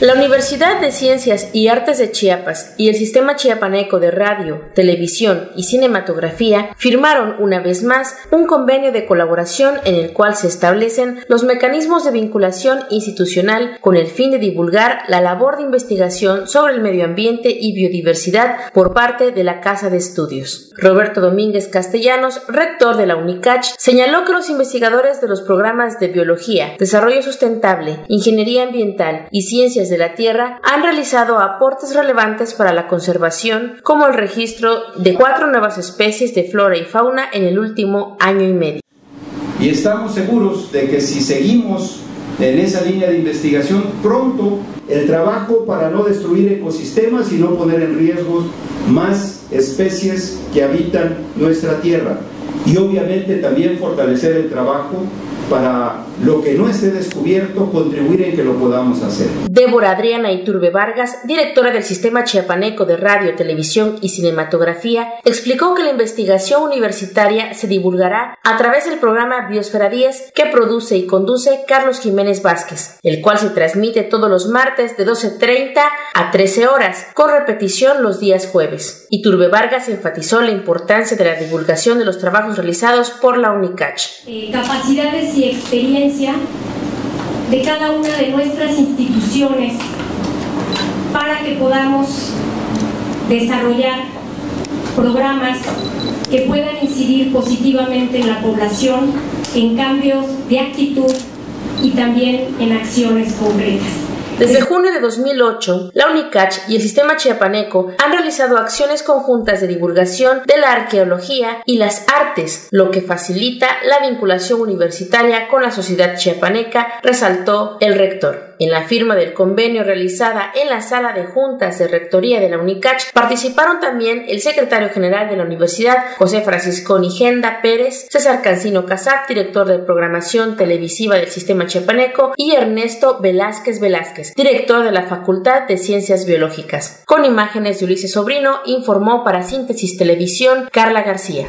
La Universidad de Ciencias y Artes de Chiapas y el Sistema Chiapaneco de Radio, Televisión y Cinematografía firmaron una vez más un convenio de colaboración en el cual se establecen los mecanismos de vinculación institucional con el fin de divulgar la labor de investigación sobre el medio ambiente y biodiversidad por parte de la Casa de Estudios. Roberto Domínguez Castellanos, rector de la UNICACH, señaló que los investigadores de los programas de Biología, Desarrollo Sustentable, Ingeniería Ambiental y Ciencias de la Tierra han realizado aportes relevantes para la conservación, como el registro de 4 nuevas especies de flora y fauna en el último año y medio. Y estamos seguros de que si seguimos en esa línea de investigación, pronto el trabajo para no destruir ecosistemas y no poner en riesgo más especies que habitan nuestra tierra, y obviamente también fortalecer el trabajo para lo que no esté descubierto, contribuir en que lo podamos hacer. Débora Adriana Iturbe Vargas, directora del Sistema Chiapaneco de Radio, Televisión y Cinematografía, explicó que la investigación universitaria se divulgará a través del programa Biosfera 10 que produce y conduce Carlos Jiménez Vázquez, el cual se transmite todos los martes de 12:30 a 13 horas, con repetición los días jueves. Iturbe Vargas enfatizó la importancia de la divulgación de los trabajos realizados por la UNICACH. Capacidades y experiencia de cada una de nuestras instituciones para que podamos desarrollar programas que puedan incidir positivamente en la población, en cambios de actitud y también en acciones concretas. Desde junio de 2008, la UNICACH y el Sistema Chiapaneco han realizado acciones conjuntas de divulgación de la arqueología y las artes, lo que facilita la vinculación universitaria con la sociedad chiapaneca, resaltó el rector. En la firma del convenio realizada en la sala de juntas de rectoría de la UNICACH participaron también el secretario general de la universidad, José Francisco Nigenda Pérez, César Cancino Kassab, director de programación televisiva del Sistema Chiapaneco, y Ernesto Velázquez Velázquez, director de la Facultad de Ciencias Biológicas. Con imágenes de Ulises Sobrino, informó para Síntesis Televisión, Carla García.